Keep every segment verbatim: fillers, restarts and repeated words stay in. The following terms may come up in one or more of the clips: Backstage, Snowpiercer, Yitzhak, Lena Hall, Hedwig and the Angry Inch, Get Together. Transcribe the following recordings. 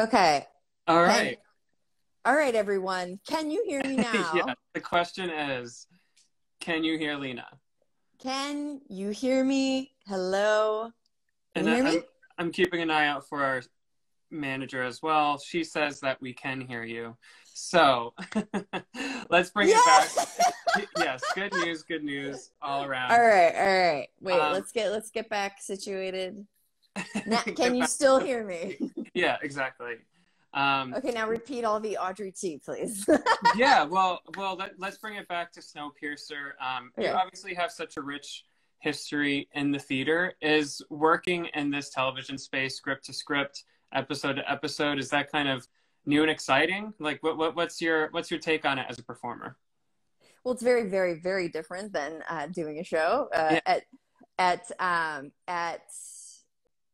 Okay. All right. All right, everyone. Can you hear me now? Yeah. The question is, can you hear Lena? Can you hear me? Hello? Can and you hear I'm, me? I'm keeping an eye out for our manager as well. She says that we can hear you. So let's bring yes! it back. Yes. Good news. Good news all around. All right. All right. Wait, um, let's get, let's get back situated. Now, can you back. still hear me? Yeah, exactly. Um, okay, now repeat all the Audrey T, please. yeah, well, well, let, let's bring it back to Snowpiercer. Um, okay. You obviously have such a rich history in the theater. Is working in this television space, script to script, episode to episode, is that kind of new and exciting? Like, what, what, what's your what's your take on it as a performer? Well, it's very, very, very different than uh, doing a show uh, yeah. at at um, at.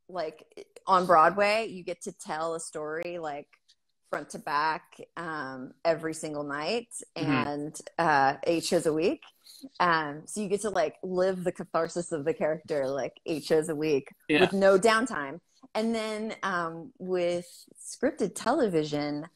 Like on Broadway, you get to tell a story like front to back um, every single night mm-hmm. and uh, eight shows a week. Um, so you get to like live the catharsis of the character like eight shows a week yeah. with no downtime. And then um, with scripted television,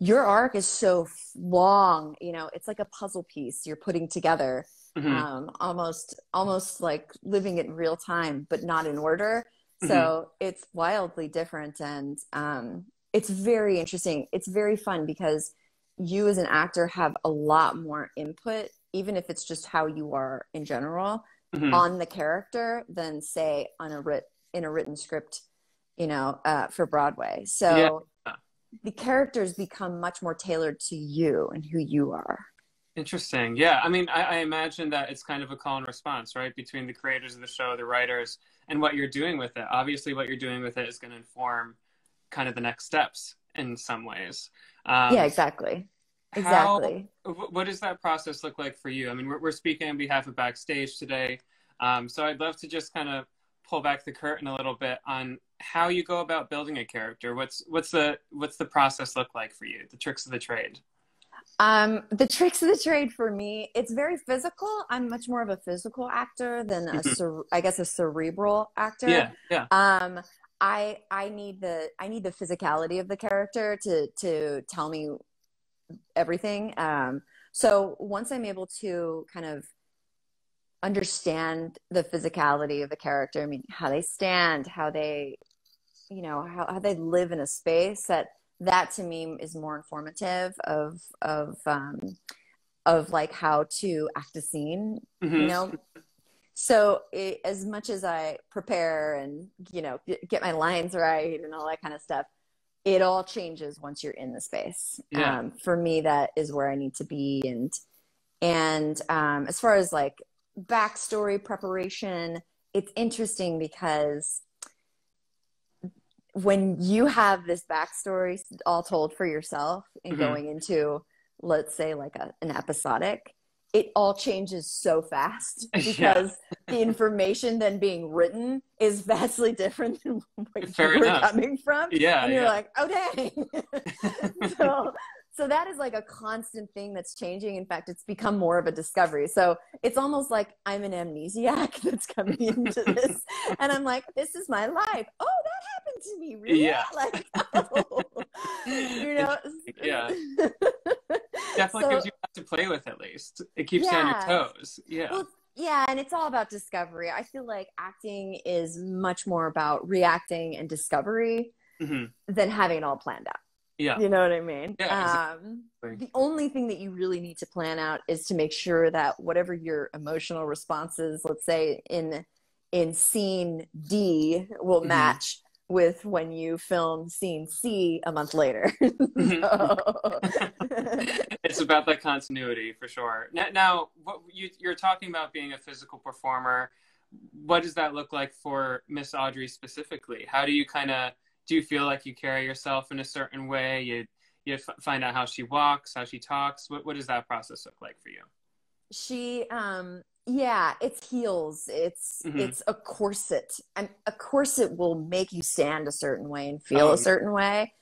your arc is so long, you know, it's like a puzzle piece you're putting together, mm-hmm. um, almost, almost like living it in real time, but not in order. So it's wildly different and um, it's very interesting. It's very fun because you as an actor have a lot more input, even if it's just how you are in general, mm-hmm. on the character than say on a writ in a written script, you know, uh, for Broadway. So yeah. the characters become much more tailored to you and who you are. Interesting. Yeah. I mean, I, I imagine that it's kind of a call and response, right? Between the creators of the show, the writers, and what you're doing with it. Obviously, what you're doing with it is going to inform kind of the next steps in some ways. Um, yeah, exactly. Exactly. How, what does that process look like for you? I mean, we're, we're speaking on behalf of Backstage today. Um, so I'd love to just kind of pull back the curtain a little bit on how you go about building a character. What's, what's, the, what's the process look like for you? The tricks of the trade? Um, the tricks of the trade for me, it's very physical. I'm much more of a physical actor than a, mm-hmm. I guess, a cerebral actor. Yeah, yeah. Um, I, I need the, I need the physicality of the character to, to tell me everything. Um, so once I'm able to kind of understand the physicality of the character, I mean, how they stand, how they, you know, how, how they live in a space that, that to me is more informative of, of, um, of like how to act a scene, mm-hmm. you know? So it, as much as I prepare and, you know, get my lines right and all that kind of stuff, it all changes once you're in the space. Yeah. Um, for me, that is where I need to be. And, and, um, as far as like backstory preparation, it's interesting because when you have this backstory all told for yourself and mm-hmm. going into, let's say, like a, an episodic, it all changes so fast because yeah. the information then being written is vastly different than where Fair you enough. were coming from. Yeah, and you're yeah. like, oh, dang. so, so that is like a constant thing that's changing. In fact, it's become more of a discovery. So it's almost like I'm an amnesiac that's coming into this. And I'm like, this is my life. Oh, that to me really yeah. like oh. you know yeah definitely so, gives you to play with, at least it keeps yeah. you on your toes. Yeah well, yeah and it's all about discovery. I feel like acting is much more about reacting and discovery mm-hmm. than having it all planned out. Yeah you know what I mean? Yeah, um exactly. The only thing that you really need to plan out is to make sure that whatever your emotional responses, let's say in in scene D, will mm-hmm. match with when you film scene C a month later. It's about that continuity for sure. Now, now what you, you're talking about being a physical performer. What does that look like for Miss Audrey specifically? How do you kind of, do you feel like you carry yourself in a certain way? You, you f find out how she walks, how she talks. What, what does that process look like for you? She, um, yeah, it's heels. It's, mm-hmm. it's a corset. And a corset will make you stand a certain way and feel oh, a certain yeah. way.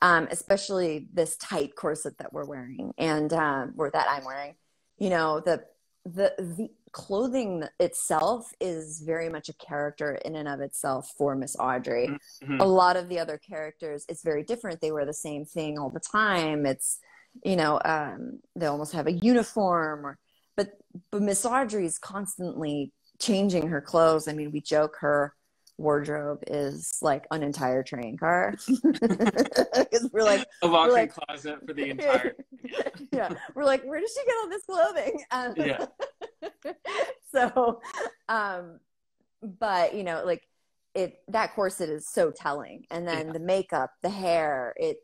Um, especially this tight corset that we're wearing and, um, or that I'm wearing, you know, the, the, the clothing itself is very much a character in and of itself for Miss Audrey. Mm-hmm. A lot of the other characters, it's very different. They wear the same thing all the time. It's, you know, um, they almost have a uniform. Or, but but Miss Audrey is constantly changing her clothes. I mean, we joke her wardrobe is like an entire train car. We're like a walk-in like, closet for the entire. Yeah, we're like, where does she get all this clothing? Um, yeah. So, um, but you know, like it that corset is so telling, and then yeah. the makeup, the hair, it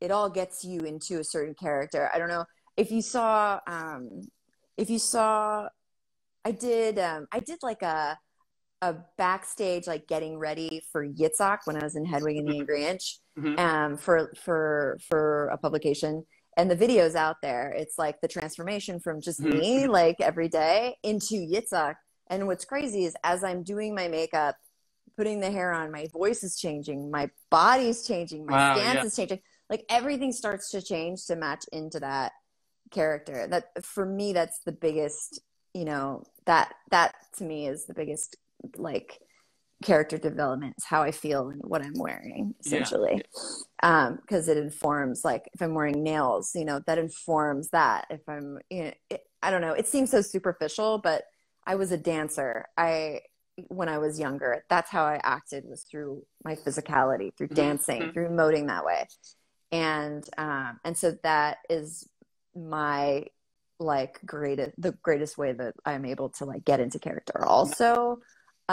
it all gets you into a certain character. I don't know if you saw, um, if you saw, I did, um, I did like a. a backstage, like getting ready for Yitzhak when I was in Hedwig and the Angry Inch, mm-hmm. um, for, for, for a publication, and the video's out there. It's like the transformation from just mm-hmm. me, like every day, into Yitzhak. And what's crazy is as I'm doing my makeup, putting the hair on, my voice is changing, my body's changing, my wow, stance yeah. is changing. Like everything starts to change to match into that character. That for me, that's the biggest, you know, that, that to me is the biggest, like, character development is how I feel and what I'm wearing, essentially. Yeah. Um, because it informs, like, if I'm wearing nails, you know, that informs that. If I'm, you know, it, I don't know, it seems so superficial, but I was a dancer. I, when I was younger, that's how I acted, was through my physicality, through dancing, mm-hmm. through emoting that way. And, um, and so that is my, like, greatest, the greatest way that I'm able to, like, get into character. Also,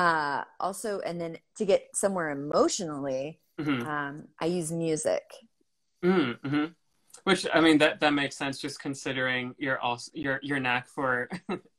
Uh, also, and then to get somewhere emotionally, mm-hmm. um, I use music. Mm-hmm. Which, I mean, that, that makes sense, just considering your also, your, your knack for,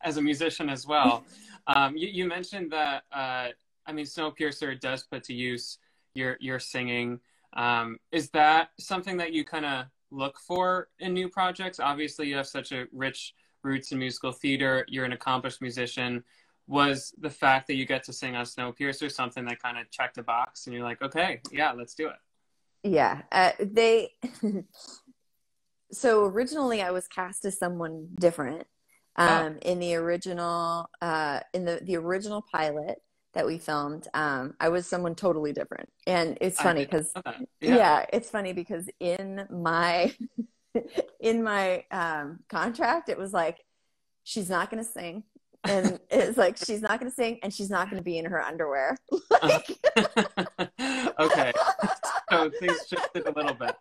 as a musician as well. um, you, you mentioned that, uh, I mean, Snowpiercer does put to use your, your singing. Um, is that something that you kind of look for in new projects? Obviously, you have such a rich roots in musical theater. You're an accomplished musician. Was the fact that you get to sing on Snowpiercer something that kind of checked a box and you're like, okay, yeah, let's do it? Yeah. Uh, they, so originally I was cast as someone different. Um, oh. In the original, uh, in the, the original pilot that we filmed, um, I was someone totally different. And it's funny because, yeah. yeah, it's funny because in my, in my um, contract, it was like, she's not going to sing. And it's like, she's not going to sing and she's not going to be in her underwear. Like... Okay. So things shifted a little bit.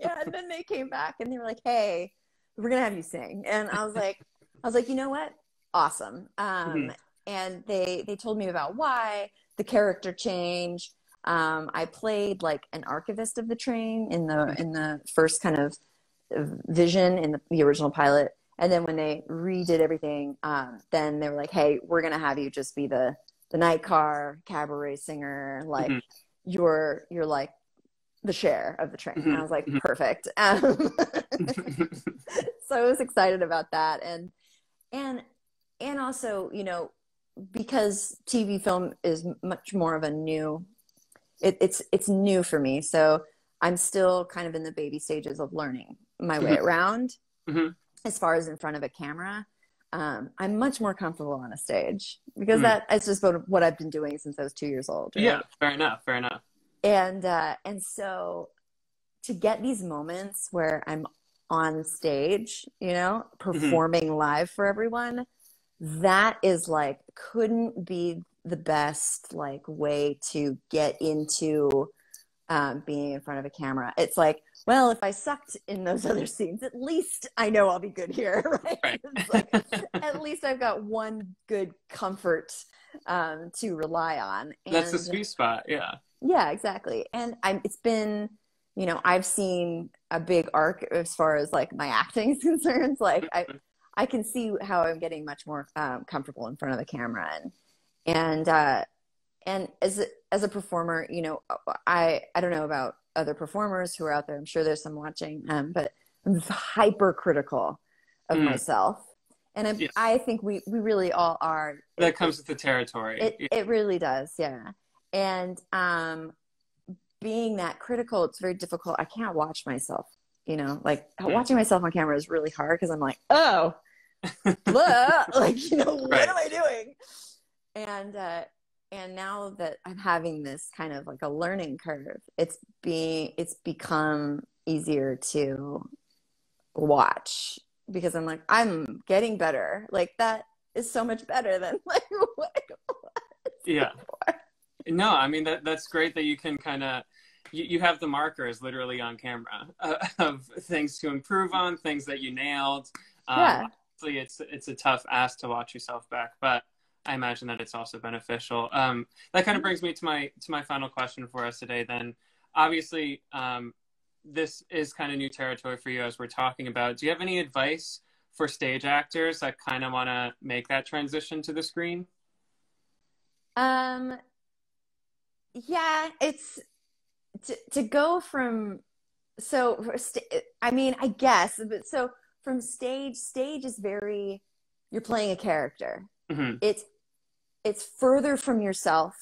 Yeah. And then they came back and they were like, hey, we're going to have you sing. And I was like, I was like, you know what? Awesome. Um, mm-hmm. And they, they told me about why the character change. Um, I played like an archivist of the train in the, in the first kind of vision in the, the original pilot. And then when they redid everything, um, then they were like, hey, we're going to have you just be the, the night car cabaret singer. Like mm-hmm. you're, you're like the Cher of the train. Mm-hmm. And I was like, mm-hmm. perfect. Um, so I was excited about that. And, and, and also, you know, because T V film is much more of a new, it, it's, it's new for me. So I'm still kind of in the baby stages of learning my way mm-hmm. around. Mm-hmm. As far as in front of a camera, um, I'm much more comfortable on a stage because mm. that it's just what I've been doing since I was two years old. Right? Yeah, fair enough, fair enough. And uh, and so to get these moments where I'm on stage, you know, performing mm-hmm. live for everyone, that is like couldn't be the best like way to get into um, being in front of a camera. It's like, well, if I sucked in those other scenes, at least I know I'll be good here, right? Right. It's like, at least I've got one good comfort um, to rely on. And that's the sweet spot, yeah. Yeah, exactly. And I'm, it's been, you know, I've seen a big arc as far as, like, my acting is concerned. Like, I I can see how I'm getting much more um, comfortable in front of the camera. And, and, uh, and as, as a performer, you know, I, I don't know about other performers who are out there. I'm sure there's some watching, um, but I'm hypercritical of mm. myself. And I, yes. I think we, we really all are. That it, comes with the territory. It, yeah. it really does. Yeah. And um, being that critical, it's very difficult. I can't watch myself, you know, like yeah. watching myself on camera is really hard. Cause I'm like, oh, blah, like, you know, what right. am I doing? And, uh, and now that I'm having this kind of like a learning curve, it's being, it's become easier to watch because I'm like, I'm getting better. Like that is so much better than like what it was yeah. before. No, I mean, that that's great that you can kind of, you, you have the markers literally on camera uh, of things to improve on, things that you nailed. Um, yeah. Obviously it's, it's a tough ask to watch yourself back, but I imagine that it's also beneficial. Um, that kind of brings me to my to my final question for us today. Then, obviously, um, this is kind of new territory for you as we're talking about. Do you have any advice for stage actors that kind of want to make that transition to the screen? Um, yeah, it's to, to go from so. I mean, I guess, but so from stage, stage is very you're playing a character. Mm-hmm. It's it's further from yourself,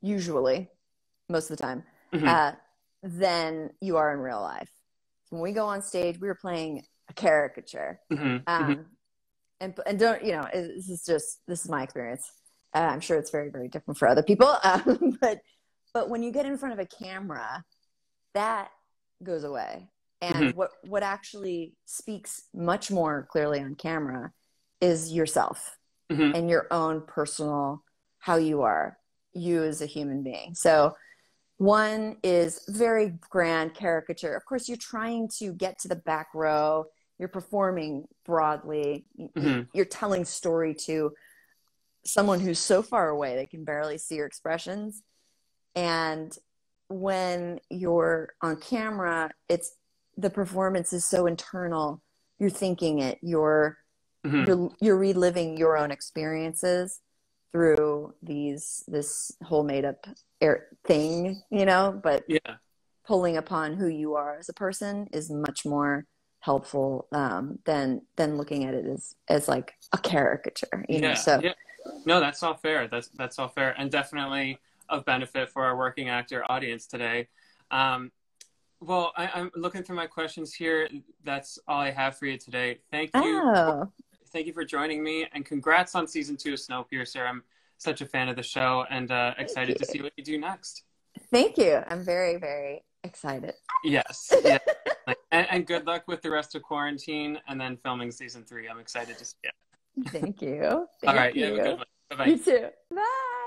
usually, most of the time, mm-hmm. uh, than you are in real life. When we go on stage, we were playing a caricature, mm-hmm. Um, mm-hmm. and and don't you know? It, this is just this is my experience. Uh, I'm sure it's very very different for other people, um, but but when you get in front of a camera, that goes away. And mm-hmm. what what actually speaks much more clearly on camera is yourself. Mm-hmm. And your own personal, how you are, you as a human being. So one is very grand caricature. Of course, you're trying to get to the back row. You're performing broadly. Mm-hmm. You're telling story to someone who's so far away they can barely see your expressions. And when you're on camera, it's the performance is so internal. You're thinking it. You're Mm-hmm. You're, you're reliving your own experiences through these, this whole made up air thing, you know, but yeah. pulling upon who you are as a person is much more helpful um, than, than looking at it as, as like a caricature, you yeah. know, so. Yeah. No, that's all fair. That's, that's all fair. And definitely of benefit for our working actor audience today. Um, well, I, I'm looking through my questions here. That's all I have for you today. Thank you. Oh. Thank you for joining me, and congrats on season two of Snowpiercer. I'm such a fan of the show, and uh, excited to see what you do next. Thank you. I'm very, very excited. Yes. Yeah. and, and good luck with the rest of quarantine, and then filming season three. I'm excited to see it. Thank you. Thank All right. You. Yeah, have a good one. Bye-bye. You too. Bye.